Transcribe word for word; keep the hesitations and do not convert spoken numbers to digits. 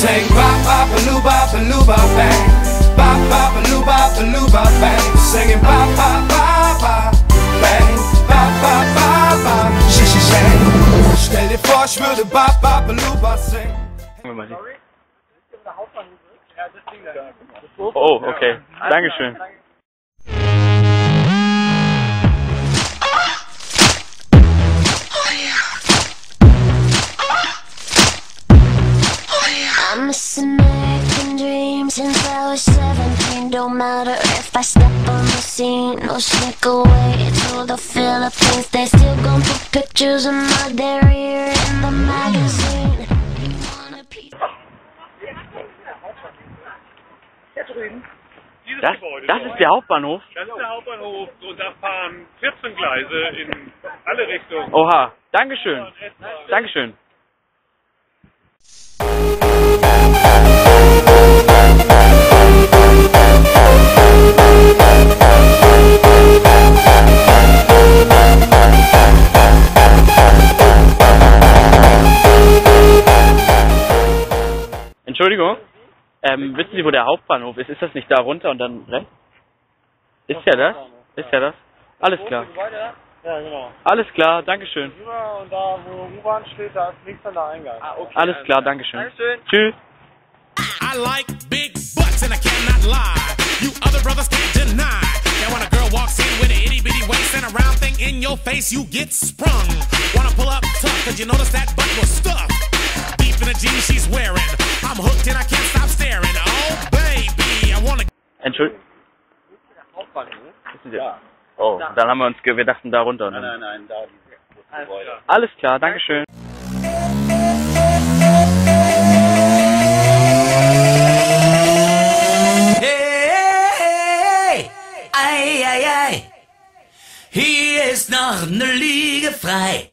Sing bop bop a loo bop a loo bop bang, bop bop a loo bop a loo bop bang. Singing bop bop bop bop bang, bop bop bop bop shi shi shang. Stell dir vor, ich würde bop bop a loo bop singen. Sorry, das ist der Hauptbahnhof. Ja, das Ding da. Oh, okay. Dankeschön. I'm missing American dreams since I was seventeen. Don't matter if I step on the scene or sneak away to the Philippines. They still gon' put pictures of my diarrhea in the magazine. You wanna be... Das, das ist der Hauptbahnhof? Das ist der Hauptbahnhof. Und da fahren vierzehn Gleise in alle Richtungen. Oha, Dankeschön. Dankeschön. Entschuldigung, ähm, wissen Sie, wo der Hauptbahnhof ist? Ist das nicht da runter und dann rechts? Ist ja das? Ist ja das? Alles klar. Ja, genau. Alles klar, Dankeschön. Und da, wo U-Bahn steht, da ist nichts an der Eingang. Ah, okay. Alles klar, Dankeschön. Dankeschön. Tschüss. I like big butts and I cannot lie. You other brothers can't deny. Now when a girl walks in with an itty bitty waist and a round thing in your face, you get sprung. Wanna pull up tough, cause you notice that butt was stuffed deep in the jeans she's wearing. I'm hooked and I can't stop staring. Oh baby, I wanna. Entschuldigung. Ja. Oh, da. Dann haben wir uns ge wir dachten da runter. Nein, nein, nein, da die Gebäude. Alles klar, Dankeschön. Hey, ei, ei, ei. Hier ist noch ne Liege frei.